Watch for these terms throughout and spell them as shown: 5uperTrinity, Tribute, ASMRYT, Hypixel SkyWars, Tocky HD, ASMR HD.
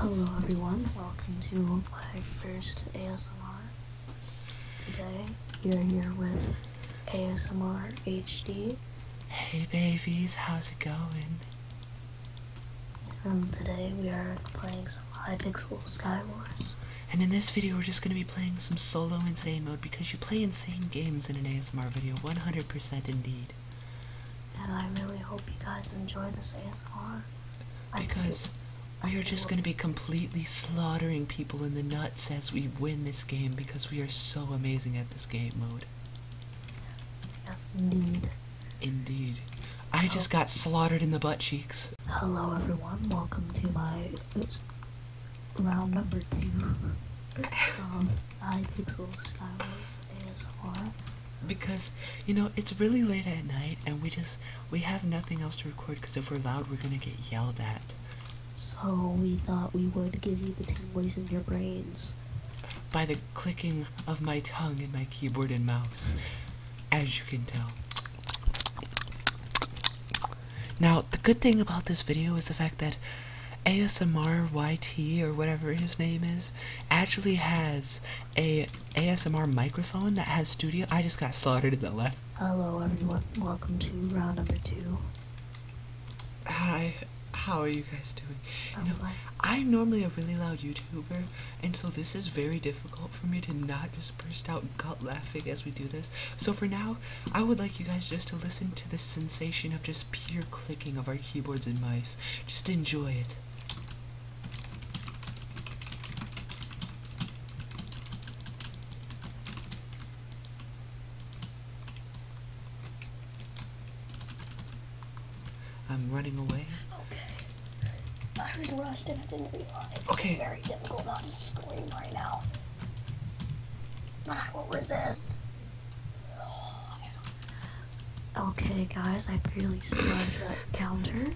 Hello everyone, welcome to my first ASMR. Today, you're here with ASMR HD. Hey babies, how's it going? Today we are playing some Hypixel SkyWars. And in this video we're just going to be playing some solo insane mode because you play insane games in an ASMR video, 100% indeed. And I really hope you guys enjoy this ASMR. Because we are just going to be completely slaughtering people in the nuts as we win this game because we are so amazing at this game mode. Yes, indeed. Indeed. So, I just got slaughtered in the butt cheeks. Hello everyone, welcome to my round number 2 from Hypixel SkyWars ASMR. Because, you know, it's really late at night and we have nothing else to record because if we're loud we're going to get yelled at. So we thought we would give you the tingles in your brains by the clicking of my tongue and my keyboard and mouse, as you can tell. Now, the good thing about this video is the fact that ASMRYT, or whatever his name is, actually has a ASMR microphone that has studio. I just got slaughtered in the left. Hello everyone, welcome to round number 2. Hi. How are you guys doing? You know, I'm normally a really loud YouTuber, and so this is very difficult for me to not just burst out gut laughing as we do this. So for now, I would like you guys just to listen to the sensation of just pure clicking of our keyboards and mice. Just enjoy it. I'm running away. I was rushed and I didn't realize. Okay. It's very difficult not to scream right now. But I will resist. Oh, yeah. Okay, guys, I really survived that counter.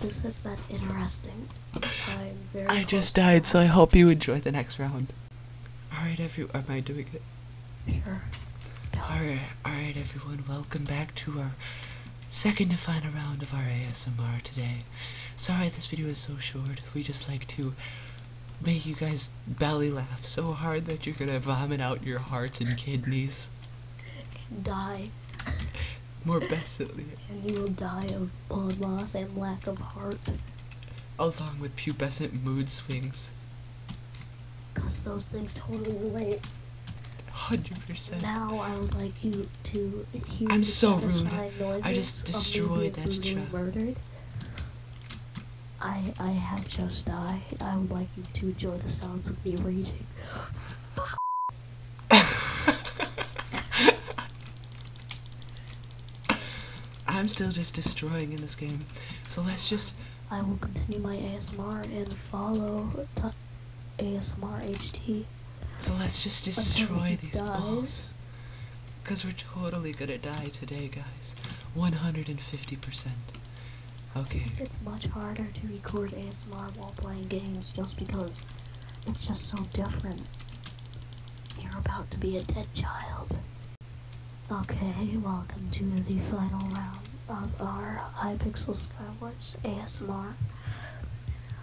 This has been interesting. I just died, so I hope you enjoy the next round. Alright, am I doing it? Sure. Alright, everyone, welcome back to our second to final round of our ASMR today. Sorry this video is so short, we just like to make you guys belly laugh so hard that you're gonna vomit out your hearts and kidneys. And die. More bestly. And you will die of blood loss and lack of heart. Along with pubescent mood swings. Cause those things totally relate. 100%. Now I would like you to hear. I'm so rude. I just destroyed that child. Murdered. I have just died. I would like you to enjoy the sounds of me raging. I'm still just destroying in this game. So let's just. I will continue my ASMR and follow ASMR HD. So let's just destroy these balls, because we're totally gonna die today, guys. 150%. Okay. It's much harder to record ASMR while playing games just because it's just so different. You're about to be a dead child. Okay, welcome to the final round of our Hypixel SkyWars ASMR.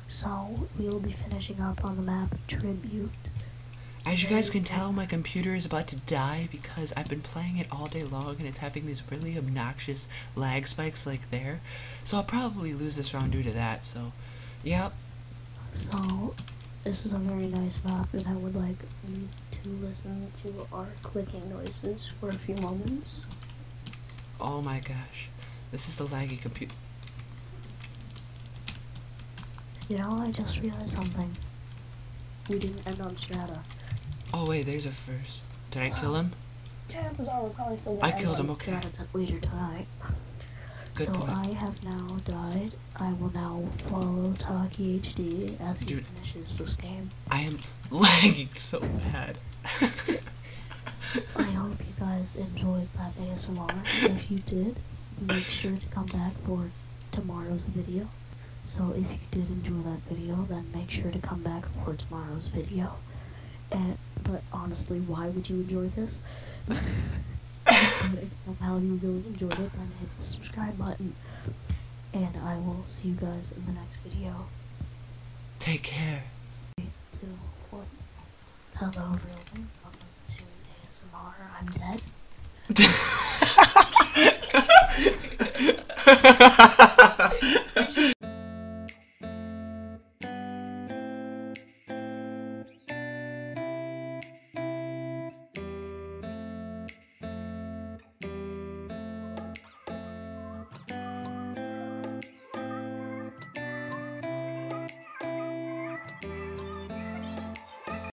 So, we will be finishing up on the map Tribute. As you guys can tell, my computer is about to die because I've been playing it all day long and it's having these really obnoxious lag spikes like there. So I'll probably lose this round due to that, so, yep. So, this is a very nice map and I would like you to listen to our clicking noises for a few moments. Oh my gosh, this is the laggy computer. You know, I just realized something. We didn't end on strata. Oh wait, there's a first. Did I kill him? Chances are we're probably still gonna end on him, okay. Later tonight. Good so point. I have now died. I will now follow Tocky HD as he finishes this game. I am lagging so bad. I hope you guys enjoyed that ASMR. If you did, make sure to come back for tomorrow's video. So if you did enjoy that video, then make sure to come back for tomorrow's video. But honestly, why would you enjoy this? But if somehow you really enjoyed it, then hit the subscribe button. And I will see you guys in the next video. Take care. 3, 2, 1. Hello, everyone. Welcome to ASMR. I'm dead.